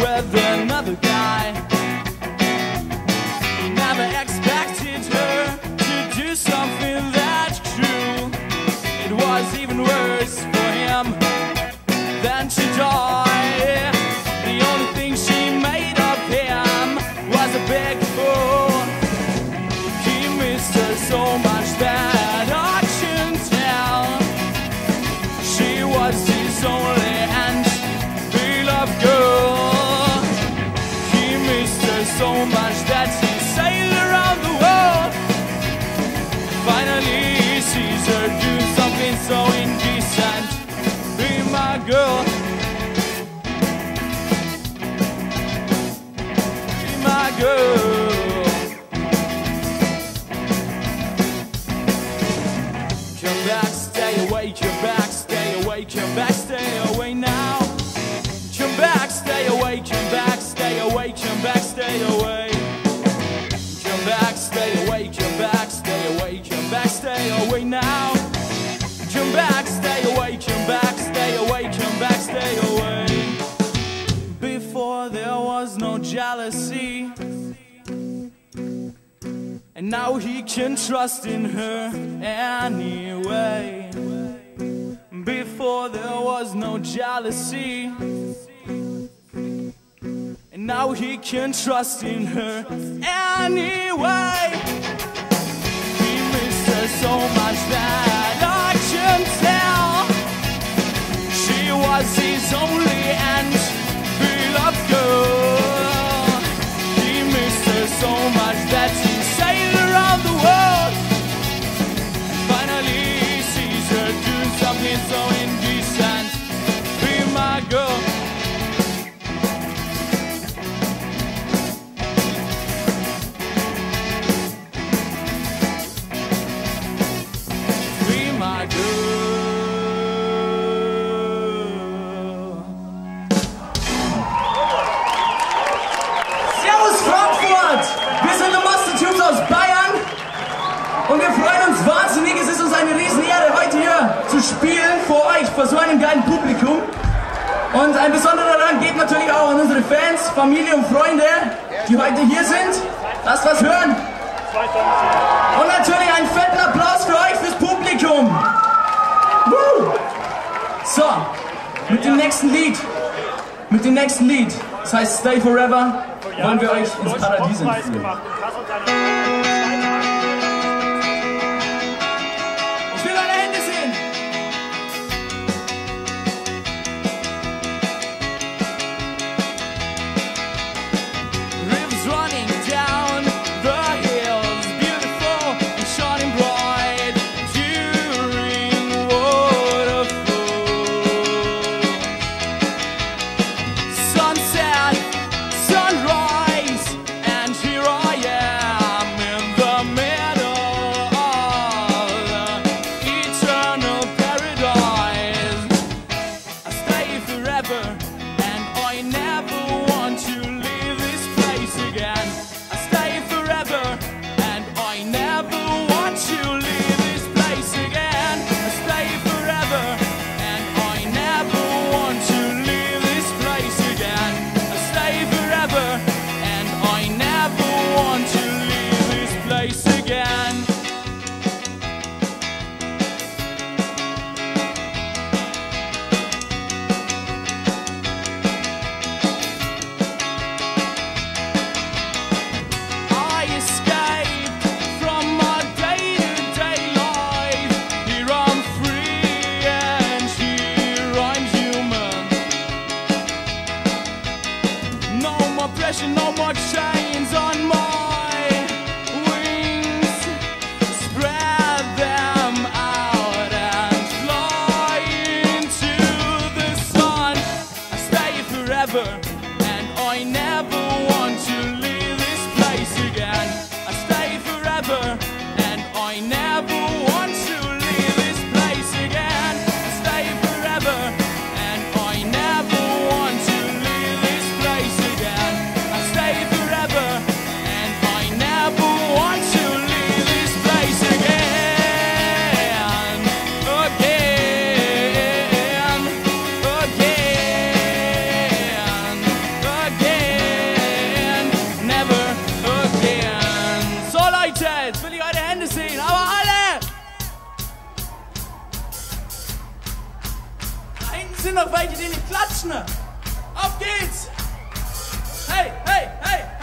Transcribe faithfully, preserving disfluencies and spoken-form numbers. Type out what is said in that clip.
With another guy, never expected her to do something that cruel. It was even worse for him than to die. The only thing she made of him was a big fool. He missed her so much that I couldn't tell. She was his only and beloved girl. So much that he sailed around the world. Finally he sees her do something so indecent. Be my girl. Be my girl. Come back, stay away, come back, stay away, come back, stay away now. Come back, stay away, come back, stay away, come back, stay away. Come back, stay away, come back, stay away, come back, stay away now. Come back, stay away, come back, stay away, come back, stay away. Before there was no jealousy, and now he can trust in her anyway. Before there was no jealousy, and now he can trust in her anyway. He missed her so much that I can tell. She was his only and beloved girl. He missed her so much that he sailed around the world. Finally he sees her doing something so indecent. Be my girl. Spielen vor euch, vor so einem geilen Publikum. Und ein besonderer Dank geht natürlich auch an unsere Fans, Familie und Freunde, die heute hier sind. Lasst was hören. Und natürlich einen fetten Applaus für euch, fürs Publikum. Woo! So, mit dem nächsten Lied, mit dem nächsten Lied, das heißt Stay Forever, wollen wir euch ins Paradies entführen. Sunrise, and here I am. forever, and I never want to leave this place again. I stay forever, and I never want to leave this place again. I stay forever, and I never want to leave this place again. I stay forever, and I never want to leave this place again. Again. Jetzt will ich eure Hände sehen, aber alle! Da hinten sind noch welche, die nicht klatschen! Auf geht's! Hey, hey, hey!